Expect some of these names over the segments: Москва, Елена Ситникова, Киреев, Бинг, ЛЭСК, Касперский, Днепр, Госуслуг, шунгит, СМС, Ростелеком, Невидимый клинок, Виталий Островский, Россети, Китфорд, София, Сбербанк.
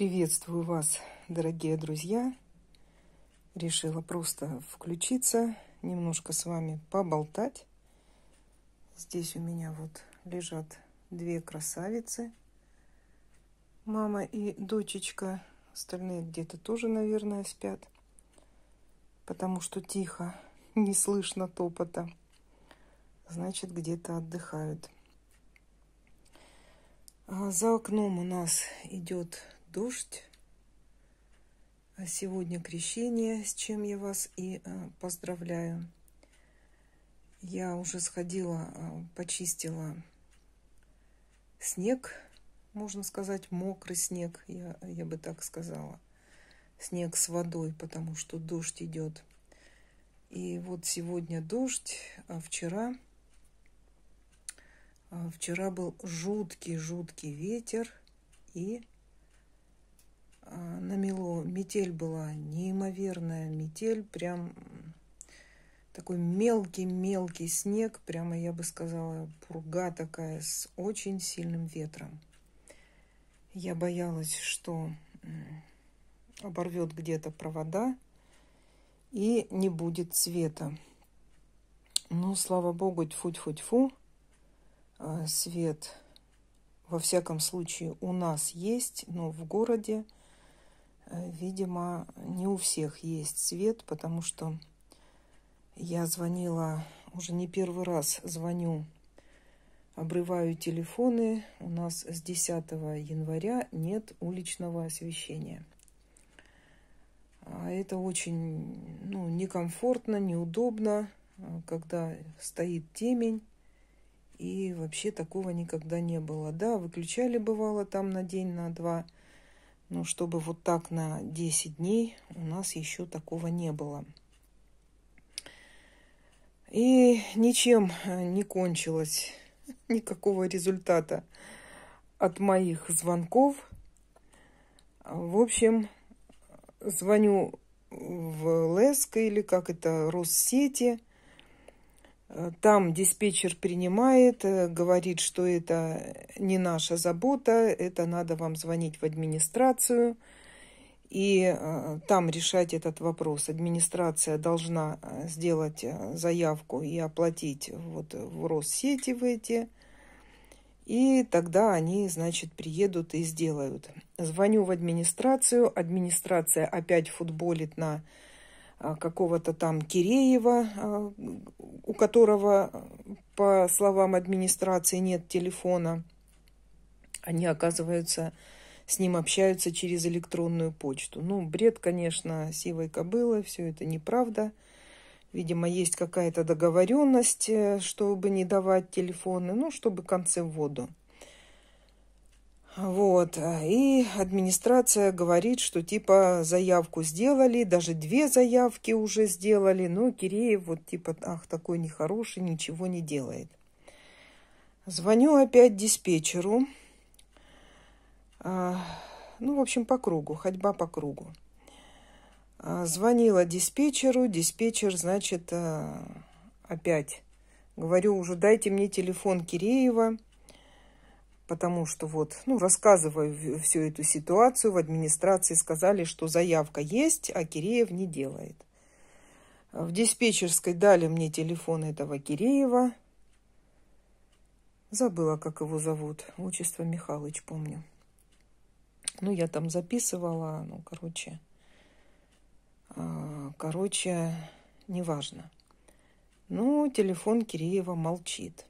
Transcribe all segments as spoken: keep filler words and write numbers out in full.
Приветствую вас, дорогие друзья. Решила просто включиться, немножко с вами поболтать. Здесь у меня вот лежат две красавицы. Мама и дочечка. Остальные где-то тоже, наверное, спят. Потому что тихо, не слышно топота. Значит, где-то отдыхают. А за окном у нас идет дождь. А сегодня крещение, с чем я вас и а, поздравляю. Я уже сходила, а, почистила снег, можно сказать, мокрый снег, я, я бы так сказала. Снег с водой, потому что дождь идет. И вот сегодня дождь, а вчера, а вчера был жуткий-жуткий ветер и... намело, метель была неимоверная, метель, прям такой мелкий-мелкий снег, прямо, я бы сказала, пурга такая с очень сильным ветром. Я боялась, что оборвет где-то провода и не будет света. Но, слава богу, тьфу-тьфу-тьфу, свет, во всяком случае, у нас есть, но в городе, видимо, не у всех есть свет, потому что я звонила, уже не первый раз звоню, обрываю телефоны. У нас с десятого января нет уличного освещения. А это очень, ну, некомфортно, неудобно, когда стоит темень. И вообще такого никогда не было. Да, выключали, бывало, там на день, на два. Но чтобы вот так на десять дней у нас еще такого не было. И ничем не кончилось, никакого результата от моих звонков. В общем, звоню в ЛЭСК, или как это, Россети. Там диспетчер принимает, говорит, что это не наша забота, это надо вам звонить в администрацию и там решать этот вопрос. Администрация должна сделать заявку и оплатить вот в Россети в эти, и тогда они, значит, приедут и сделают. Звоню в администрацию, администрация опять футболит на какого-то там Киреева, у которого, по словам администрации, нет телефона. Они, оказывается, с ним общаются через электронную почту. Ну, бред, конечно, сивой кобылы, все это неправда. Видимо, есть какая-то договоренность, чтобы не давать телефоны, ну, чтобы концы в воду. Вот, и администрация говорит, что типа заявку сделали, даже две заявки уже сделали, но Киреев вот типа, ах, такой нехороший, ничего не делает. Звоню опять диспетчеру, а, ну, в общем, по кругу, ходьба по кругу. А, звонила диспетчеру, диспетчер, значит, а, опять, говорю уже, дайте мне телефон Киреева. Потому что вот, ну, рассказываю всю эту ситуацию. В администрации сказали, что заявка есть, а Киреев не делает. В диспетчерской дали мне телефон этого Киреева. Забыла, как его зовут. Отчество Михалыч, помню. Ну, я там записывала, ну, короче, короче, неважно. Ну, телефон Киреева молчит.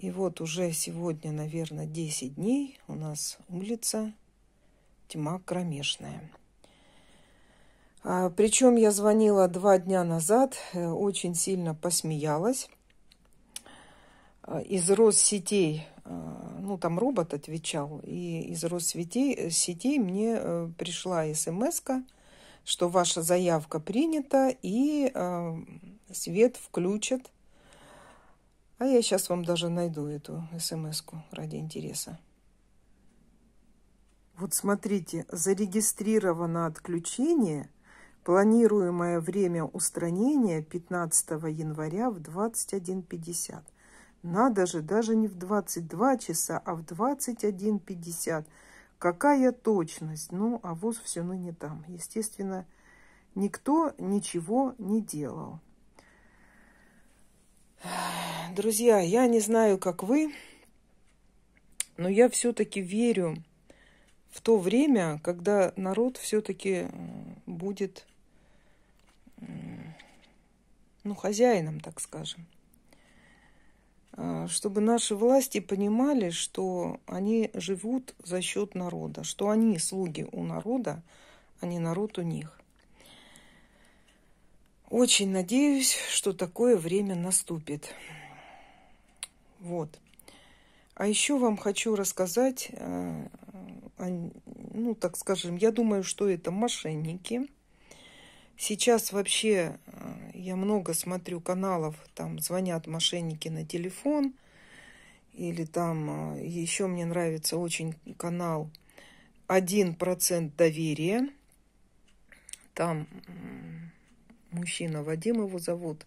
И вот уже сегодня, наверное, десять дней у нас улица тьма кромешная. А, причем я звонила два дня назад, очень сильно посмеялась. Из Россетей, ну там робот отвечал, и из Россетей сетей мне пришла смс-ка, что ваша заявка принята и а, свет включат. А я сейчас вам даже найду эту смс-ку ради интереса. Вот смотрите, зарегистрировано отключение, планируемое время устранения пятнадцатого января в двадцать один пятьдесят. Надо же, даже не в двадцать два часа, а в двадцать один пятьдесят. Какая точность? Ну, а воз все ныне там. Естественно, никто ничего не делал. Друзья, я не знаю, как вы, но я все-таки верю в то время, когда народ все-таки будет, ну, хозяином, так скажем. Чтобы наши власти понимали, что они живут за счет народа, что они слуги у народа, а не народ у них. Очень надеюсь, что такое время наступит. Вот. А еще вам хочу рассказать, ну, так скажем, я думаю, что это мошенники. Сейчас вообще я много смотрю каналов, там звонят мошенники на телефон, или там еще мне нравится очень канал один процент доверия. Там мужчина, Вадим его зовут,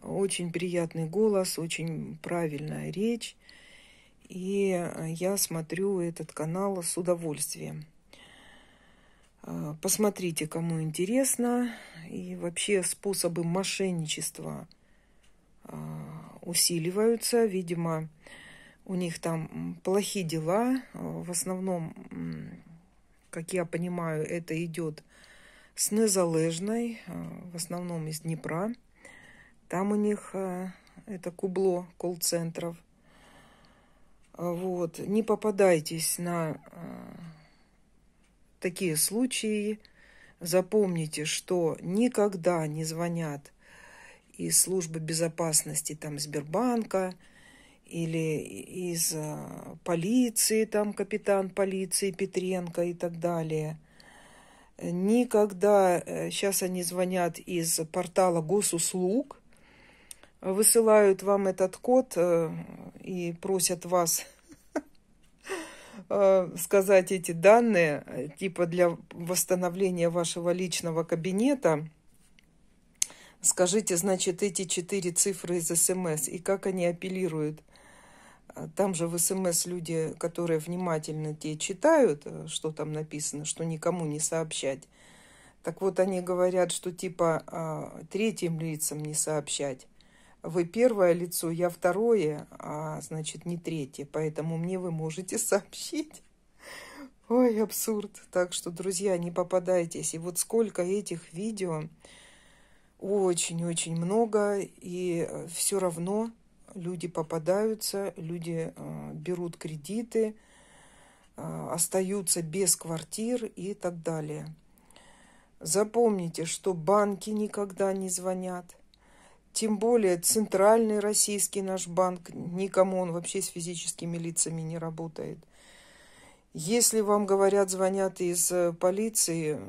очень приятный голос, очень правильная речь. И я смотрю этот канал с удовольствием. Посмотрите, кому интересно. И вообще способы мошенничества усиливаются. Видимо, у них там плохие дела. В основном, как я понимаю, это идет с Незалежной, в основном из Днепра. Там у них это кубло колл-центров. Вот. Не попадайтесь на такие случаи. Запомните, что никогда не звонят из службы безопасности там Сбербанка или из полиции, там капитан полиции Петренко и так далее. Никогда сейчас они звонят из портала Госуслуг, высылают вам этот код и просят вас сказать эти данные, типа для восстановления вашего личного кабинета, скажите, значит, эти четыре цифры из СМС, и как они апеллируют. Там же в СМС люди, которые внимательно те читают, что там написано, что никому не сообщать. Так вот, они говорят, что типа третьим лицам не сообщать. Вы первое лицо, я второе, а значит не третье, поэтому мне вы можете сообщить. Ой, абсурд. Так что, друзья, не попадайтесь. И вот сколько этих видео, очень-очень много, и все равно люди попадаются, люди э, берут кредиты, э, остаются без квартир и так далее. Запомните, что банки никогда не звонят. Тем более центральный российский наш банк, никому он вообще с физическими лицами не работает. Если вам говорят, звонят из полиции,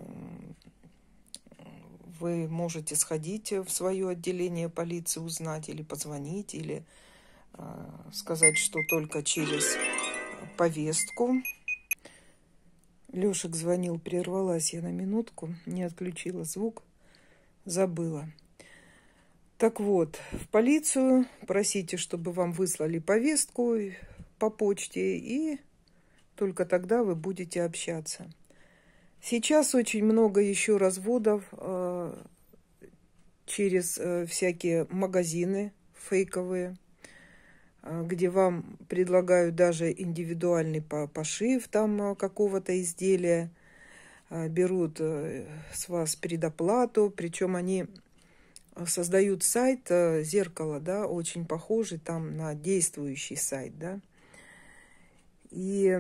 вы можете сходить в свое отделение полиции, узнать или позвонить, или э, сказать, что только через повестку. Лешек звонил, прервалась я на минутку, не отключила звук, забыла. Так вот, в полицию просите, чтобы вам выслали повестку по почте, и только тогда вы будете общаться. Сейчас очень много еще разводов э, через э, всякие магазины фейковые, э, где вам предлагают даже индивидуальный по пошив там э, какого-то изделия, э, берут э, с вас предоплату, причем они создают сайт «Зеркало», да, очень похожий там на действующий сайт, да. И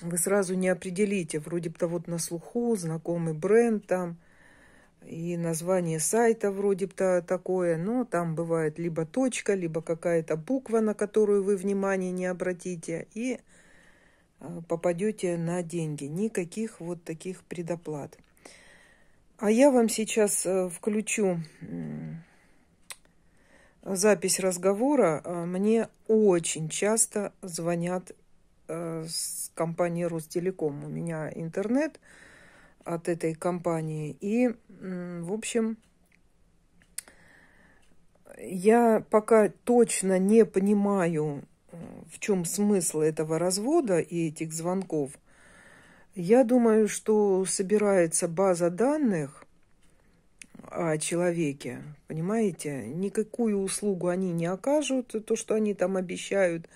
вы сразу не определите, вроде бы-то вот на слуху, знакомый бренд там, и название сайта вроде бы-то такое, но там бывает либо точка, либо какая-то буква, на которую вы внимания не обратите, и попадете на деньги. Никаких вот таких предоплат. А я вам сейчас включу запись разговора. Мне очень часто звонят с компании Ростелеком. У меня интернет от этой компании. И, в общем, я пока точно не понимаю, в чем смысл этого развода и этих звонков, я думаю, что собирается база данных о человеке, понимаете? Никакую услугу они не окажут, то, что они там обещают,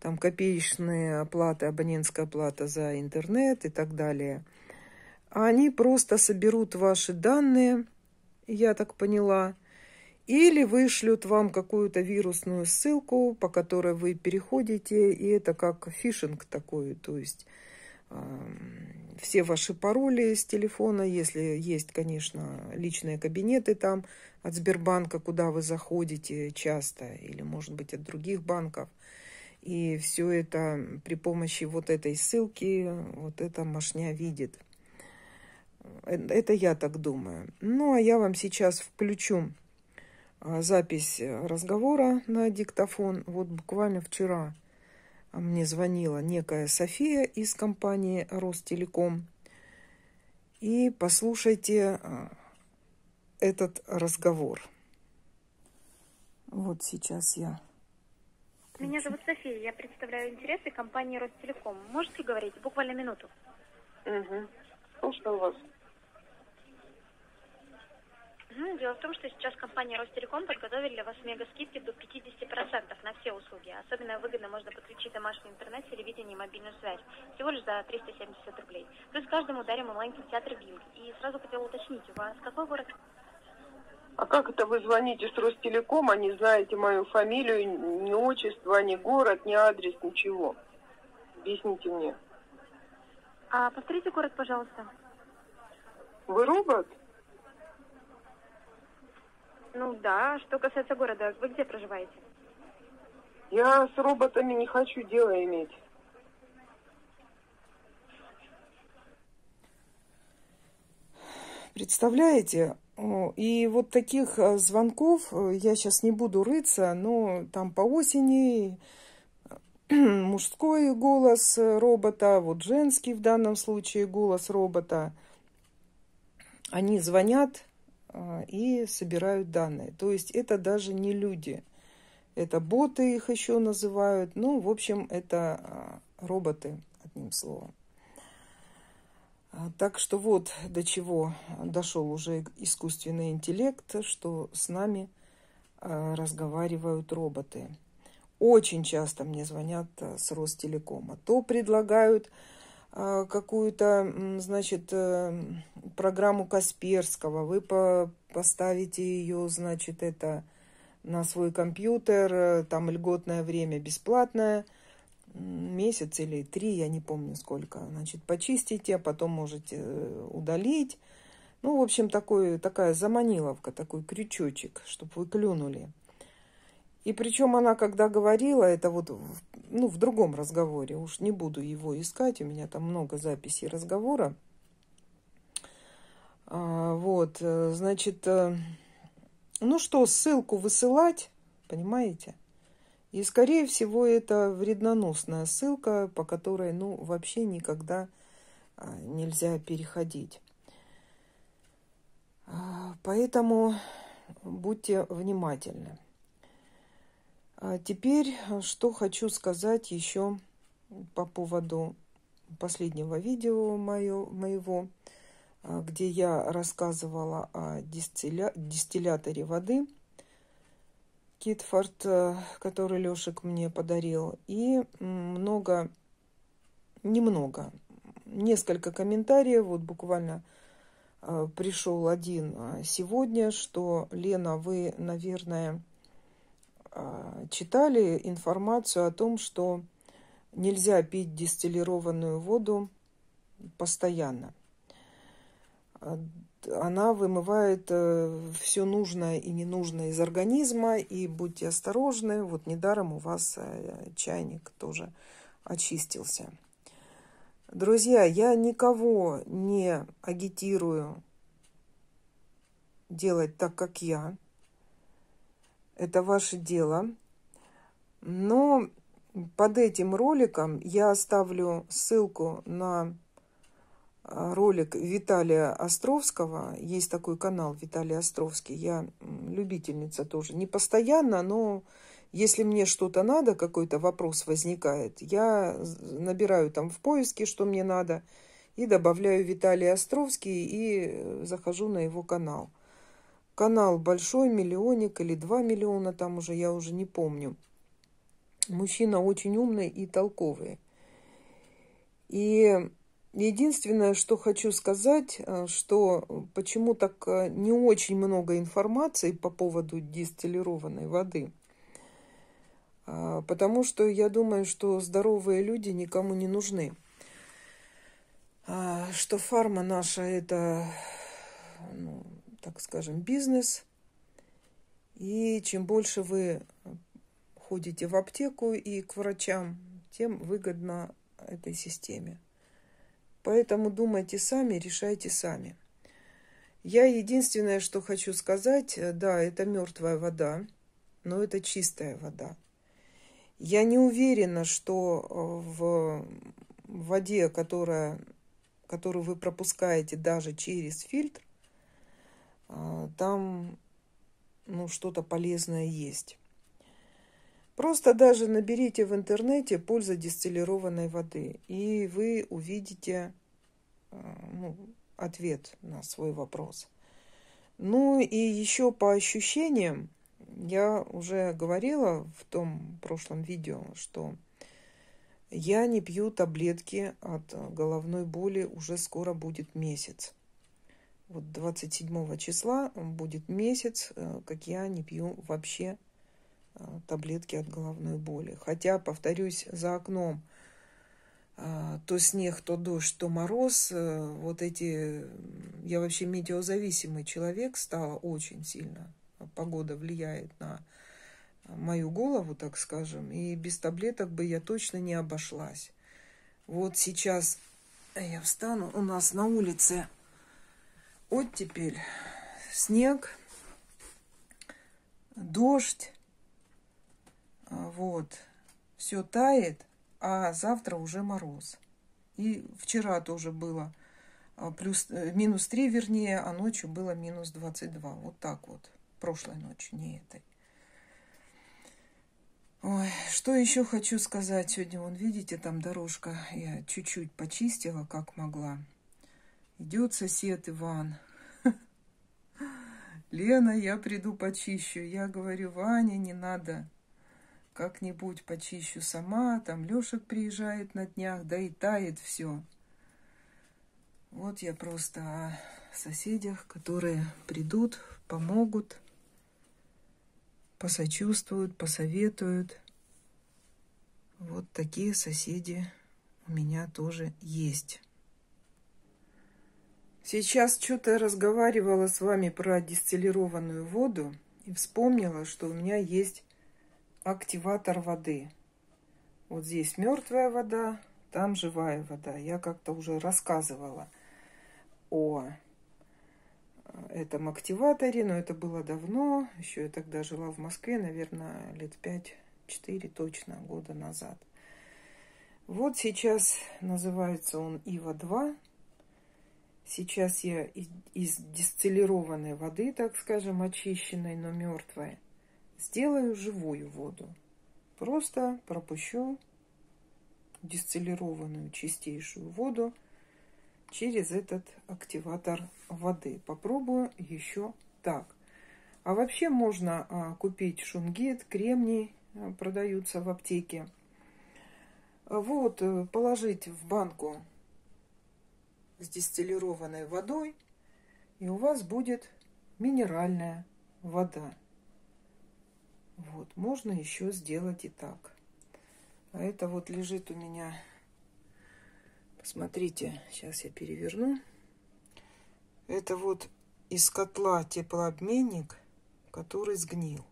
там копеечные оплаты, абонентская плата за интернет и так далее. А они просто соберут ваши данные, я так поняла, или вышлют вам какую-то вирусную ссылку, по которой вы переходите, и это как фишинг такой, то есть э, все ваши пароли с телефона, если есть, конечно, личные кабинеты там от Сбербанка, куда вы заходите часто, или, может быть, от других банков, и все это при помощи вот этой ссылки, вот эта машня видит. Это я так думаю. Ну, а я вам сейчас включу запись разговора на диктофон. Вот буквально вчера мне звонила некая София из компании Ростелеком. И послушайте этот разговор. Вот сейчас я... включу. Меня зовут София, я представляю интересы компании Ростелеком. Можете говорить? Буквально минуту. Угу. Слушаю вас. Дело в том, что сейчас компания Ростелеком подготовила для вас мега-скидки до пятидесяти процентов на все услуги. Особенно выгодно можно подключить домашний интернет, телевидение и мобильную связь. Всего лишь за триста семьдесят рублей. Плюс каждому дарим онлайн-кинотеатр «Бинг». И сразу хотела уточнить, у вас какой город? А как это вы звоните с Ростелекома, не знаете мою фамилию, ни отчество, ни город, ни адрес, ничего? Объясните мне. А повторите город, пожалуйста. Вы робот? Ну да, что касается города, вы где проживаете? Я с роботами не хочу дела иметь. Представляете? И вот таких звонков, я сейчас не буду рыться, но там по осени мужской голос робота, вот женский в данном случае голос робота, они звонят и собирают данные. То есть это даже не люди. Это боты их еще называют. Ну, в общем, это роботы, одним словом. Так что вот до чего дошел уже искусственный интеллект, что с нами разговаривают роботы. Очень часто мне звонят с Ростелекома. То предлагают какую-то, значит, программу Касперского. Вы поставите ее, значит, это на свой компьютер, там льготное время бесплатное, месяц или три, я не помню сколько. Значит, почистите, а потом можете удалить. Ну, в общем, такой, такая заманиловка, такой крючочек, чтобы вы клюнули. И причем она, когда говорила, это вот ну, в другом разговоре, уж не буду его искать, у меня там много записей разговора. А, вот, значит, ну что, ссылку высылать, понимаете? И, скорее всего, это вредноносная ссылка, по которой, ну, вообще никогда нельзя переходить. А, поэтому будьте внимательны. Теперь, что хочу сказать еще по поводу последнего видео моего, моего где я рассказывала о дистилля... дистилляторе воды Китфорд, который Лешек мне подарил. И много, немного, несколько комментариев. Вот буквально пришел один сегодня, что, Лена, вы, наверное... читали информацию о том, что нельзя пить дистиллированную воду постоянно. Она вымывает все нужное и ненужное из организма, и будьте осторожны, вот недаром у вас чайник тоже очистился. Друзья, я никого не агитирую делать так, как я. Это ваше дело. Но под этим роликом я оставлю ссылку на ролик Виталия Островского. Есть такой канал Виталий Островский. Я любительница тоже. Не постоянно, но Если мне что-то надо, какой-то вопрос возникает, я набираю там в поиске, что мне надо, и добавляю Виталий Островский и захожу на его канал. Канал большой, миллионник или два миллиона, там уже я уже не помню. Мужчина очень умный и толковый. И единственное, что хочу сказать, что почему так не очень много информации по поводу дистиллированной воды. Потому что я думаю, что здоровые люди никому не нужны. Что фарма наша – это, ну, так скажем, бизнес. И чем больше вы ходите в аптеку и к врачам, тем выгодно этой системе. Поэтому думайте сами, решайте сами. Я единственное, что хочу сказать, да, это мертвая вода, но это чистая вода. Я не уверена, что в воде, которая, которую вы пропускаете даже через фильтр, там ну, что-то полезное есть. Просто даже наберите в интернете «польза дистиллированной воды», и вы увидите ну, ответ на свой вопрос. Ну и еще по ощущениям. Я уже говорила в том прошлом видео, что я не пью таблетки от головной боли, уже скоро будет месяц. Вот двадцать седьмого числа будет месяц, как я не пью вообще таблетки от головной боли. Хотя, повторюсь, за окном то снег, то дождь, то мороз. Вот эти... Я вообще метеозависимый человек стала очень сильно. Погода влияет на мою голову, так скажем, и без таблеток бы я точно не обошлась. Вот сейчас я встану, у нас на улице оттепель, снег, дождь, вот, все тает, а завтра уже мороз. И вчера тоже было плюс, минус три, вернее, а ночью было минус двадцать два, вот так вот. Прошлой ночью, не этой. Ой, что еще хочу сказать сегодня. Вон, видите, там дорожка. Я чуть-чуть почистила, как могла. Идет сосед Иван. Лена, я приду почищу. Я говорю, Ваня, не надо. Как-нибудь почищу сама. Там Лешек приезжает на днях. Да и тает все. Вот я просто о соседях, которые придут, помогут. Посочувствуют, посоветуют. Вот такие соседи у меня тоже есть. Сейчас что-то разговаривала с вами про дистиллированную воду и вспомнила, что у меня есть активатор воды. Вот здесь мертвая вода, там живая вода. Я как-то уже рассказывала о этом активаторе, но это было давно, еще я тогда жила в Москве, наверное, лет пять-четыре точно, года назад. Вот сейчас называется он Ива два. Сейчас я из дистиллированной воды, так скажем, очищенной, но мертвой, сделаю живую воду. Просто пропущу дистиллированную чистейшую воду через этот активатор воды. Попробую еще так. А вообще можно купить шунгит, кремний, продаются в аптеке. Вот, положить в банку с дистиллированной водой, и у вас будет минеральная вода. Вот, можно еще сделать и так. А это вот лежит у меня... Смотрите, сейчас я переверну. Это вот из котла теплообменник, который сгнил.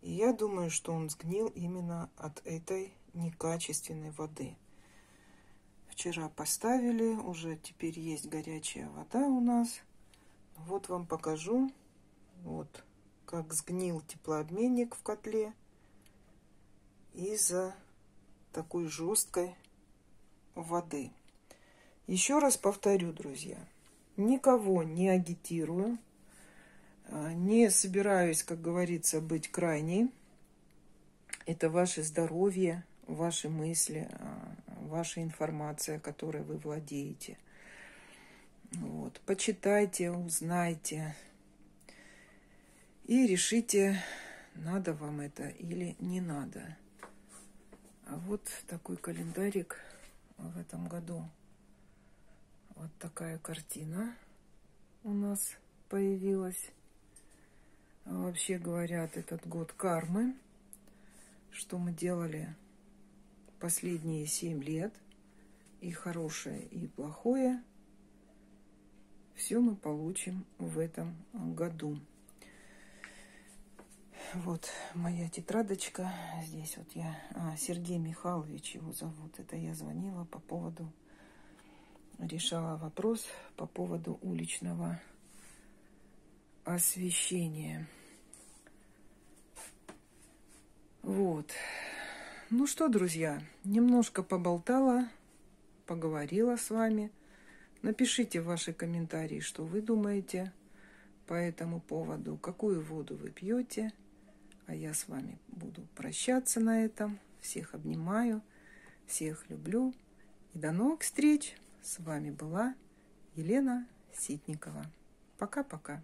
И я думаю, что он сгнил именно от этой некачественной воды. Вчера поставили, уже теперь есть горячая вода у нас. Вот вам покажу, вот как сгнил теплообменник в котле из-за такой жесткой воды. Еще раз повторю, друзья, никого не агитирую, не собираюсь, как говорится, быть крайней. Это ваше здоровье, ваши мысли, ваша информация, которой вы владеете. Вот. Почитайте, узнайте и решите, надо вам это или не надо. А вот такой календарик в этом году. Вот такая картина у нас появилась. Вообще говорят, этот год кармы. Что мы делали последние семь лет, и хорошее, и плохое, все мы получим в этом году. Вот моя тетрадочка. Здесь вот я... А, Сергей Михайлович его зовут. Это я звонила по поводу... Решала вопрос по поводу уличного освещения. Вот. Ну что, друзья, немножко поболтала, поговорила с вами. Напишите ваши комментарии, что вы думаете по этому поводу, какую воду вы пьете. А я с вами буду прощаться на этом. Всех обнимаю, всех люблю. И до новых встреч. С вами была Елена Ситникова. Пока-пока.